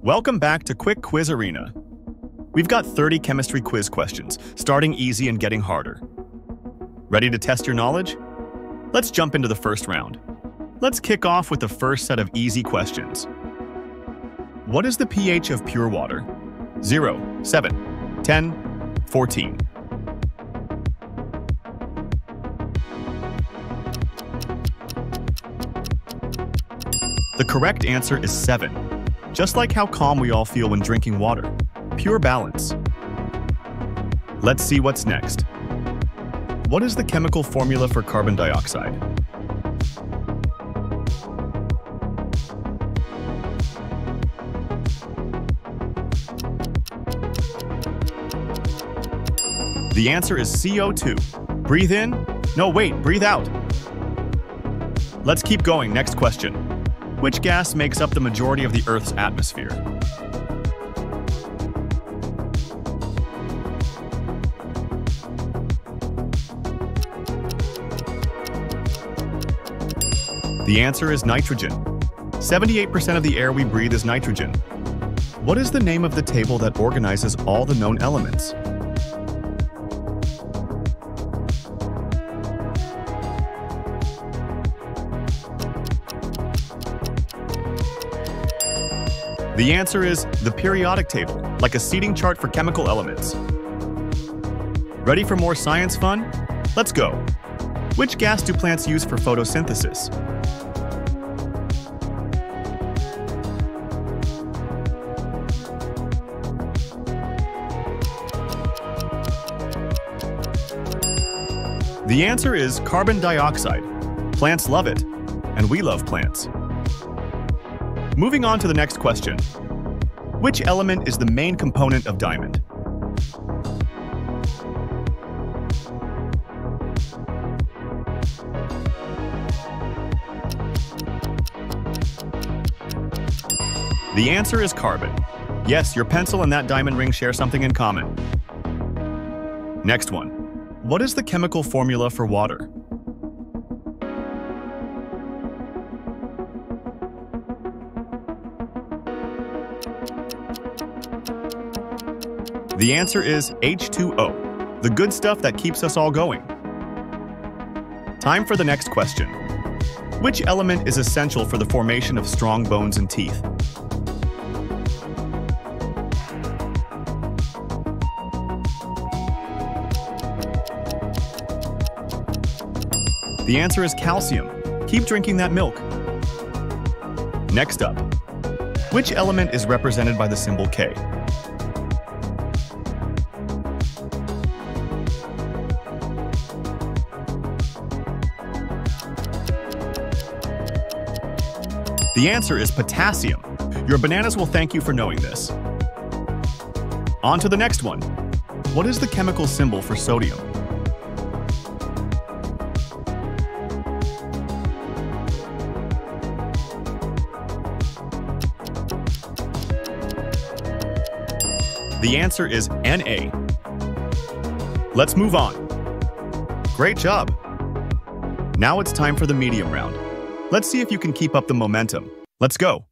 Welcome back to Quick Quiz Arena. We've got 30 chemistry quiz questions, starting easy and getting harder. Ready to test your knowledge? Let's jump into the first round. Let's kick off with the first set of easy questions. What is the pH of pure water? 0, 7, 10, 14. The correct answer is 7. Just like how calm we all feel when drinking water. Pure balance. Let's see what's next. What is the chemical formula for carbon dioxide? The answer is CO2. Breathe in? No, wait, breathe out. Let's keep going. Next question. Which gas makes up the majority of the Earth's atmosphere? The answer is nitrogen. 78% of the air we breathe is nitrogen. What is the name of the table that organizes all the known elements? The answer is the periodic table, like a seating chart for chemical elements. Ready for more science fun? Let's go! Which gas do plants use for photosynthesis? The answer is carbon dioxide. Plants love it, and we love plants. Moving on to the next question. Which element is the main component of diamond? The answer is carbon. Yes, your pencil and that diamond ring share something in common. Next one. What is the chemical formula for water? The answer is H2O, the good stuff that keeps us all going. Time for the next question. Which element is essential for the formation of strong bones and teeth? The answer is calcium. Keep drinking that milk. Next up, which element is represented by the symbol K? The answer is potassium. Your bananas will thank you for knowing this. On to the next one. What is the chemical symbol for sodium? The answer is Na. Let's move on. Great job. Now it's time for the medium round. Let's see if you can keep up the momentum. Let's go.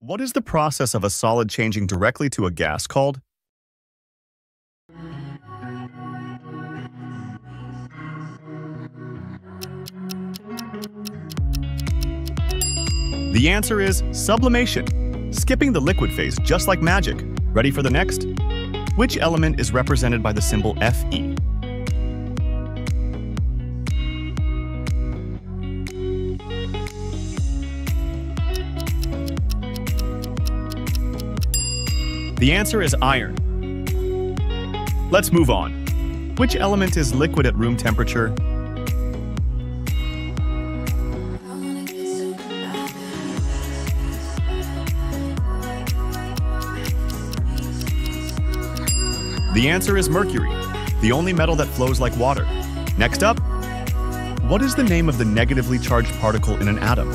What is the process of a solid changing directly to a gas called? The answer is sublimation, skipping the liquid phase just like magic. Ready for the next? Which element is represented by the symbol Fe? The answer is iron. Let's move on. Which element is liquid at room temperature? The answer is mercury, the only metal that flows like water. Next up, what is the name of the negatively charged particle in an atom?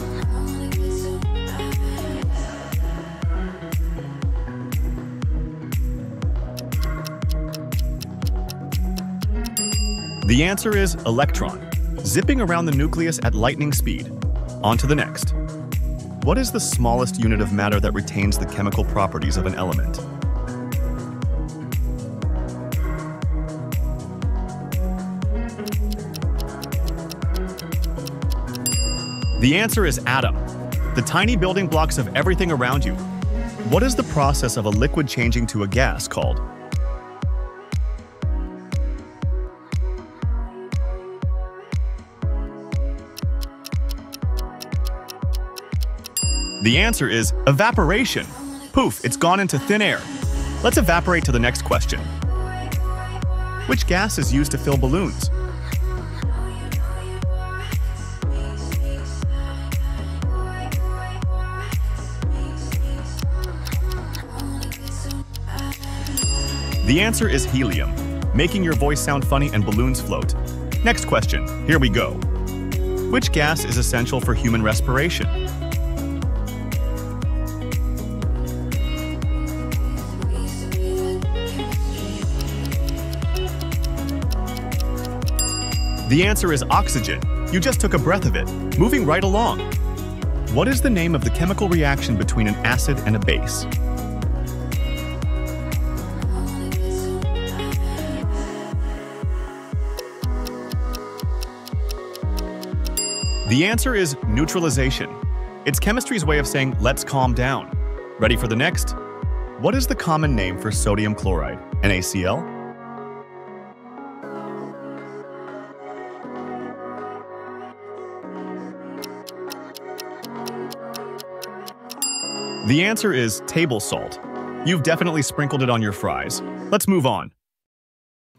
The answer is electron, zipping around the nucleus at lightning speed. On to the next. What is the smallest unit of matter that retains the chemical properties of an element? The answer is atom, the tiny building blocks of everything around you. What is the process of a liquid changing to a gas called? The answer is evaporation. Poof, it's gone into thin air. Let's evaporate to the next question. Which gas is used to fill balloons? The answer is helium, making your voice sound funny and balloons float. Next question, here we go. Which gas is essential for human respiration? The answer is oxygen. You just took a breath of it. Moving right along. What is the name of the chemical reaction between an acid and a base? The answer is neutralization. It's chemistry's way of saying, let's calm down. Ready for the next? What is the common name for sodium chloride? NaCl? The answer is table salt. You've definitely sprinkled it on your fries. Let's move on.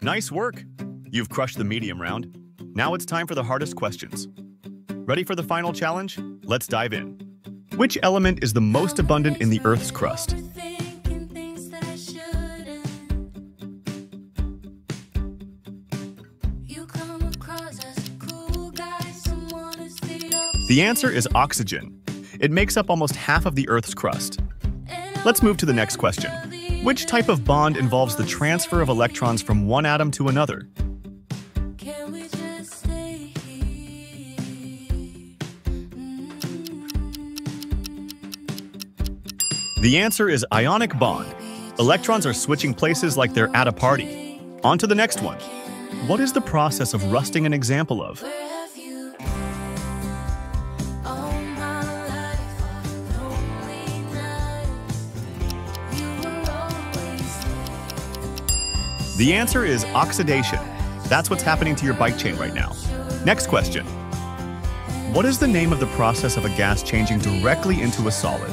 Nice work. You've crushed the medium round. Now it's time for the hardest questions. Ready for the final challenge? Let's dive in. Which element is the most abundant in the Earth's crust? The answer is oxygen. It makes up almost half of the Earth's crust. Let's move to the next question. Which type of bond involves the transfer of electrons from one atom to another? The answer is ionic bond. Electrons are switching places like they're at a party. On to the next one. What is the process of rusting an example of? The answer is oxidation. That's what's happening to your bike chain right now. Next question. What is the name of the process of a gas changing directly into a solid?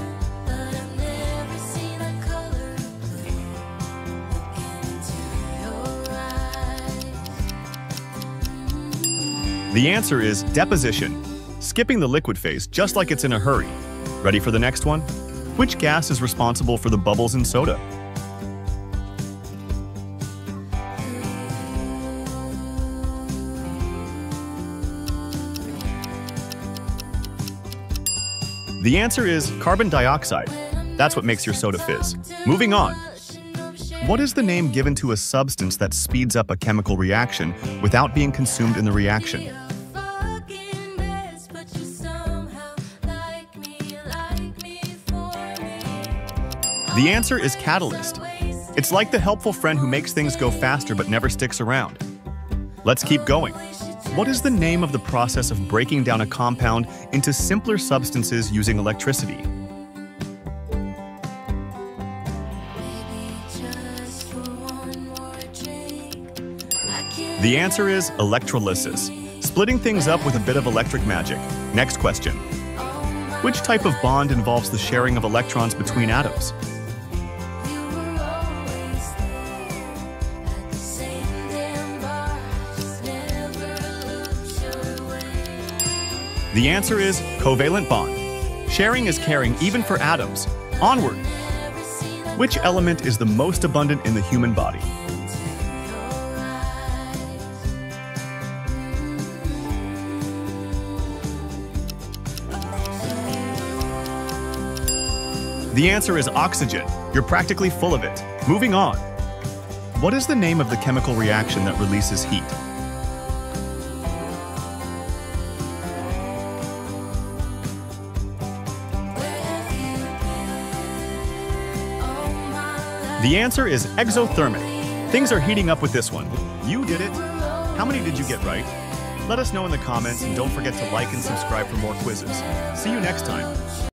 The answer is deposition, skipping the liquid phase just like it's in a hurry. Ready for the next one? Which gas is responsible for the bubbles in soda? The answer is carbon dioxide. That's what makes your soda fizz. Moving on. What is the name given to a substance that speeds up a chemical reaction without being consumed in the reaction? The answer is catalyst. It's like the helpful friend who makes things go faster but never sticks around. Let's keep going. What is the name of the process of breaking down a compound into simpler substances using electricity? The answer is electrolysis, splitting things up with a bit of electric magic. Next question. Which type of bond involves the sharing of electrons between atoms? The answer is covalent bond. Sharing is caring even for atoms. Onward. Which element is the most abundant in the human body? The answer is oxygen. You're practically full of it. Moving on. What is the name of the chemical reaction that releases heat? The answer is exothermic. Things are heating up with this one. You did it. How many did you get right? Let us know in the comments, and don't forget to like and subscribe for more quizzes. See you next time.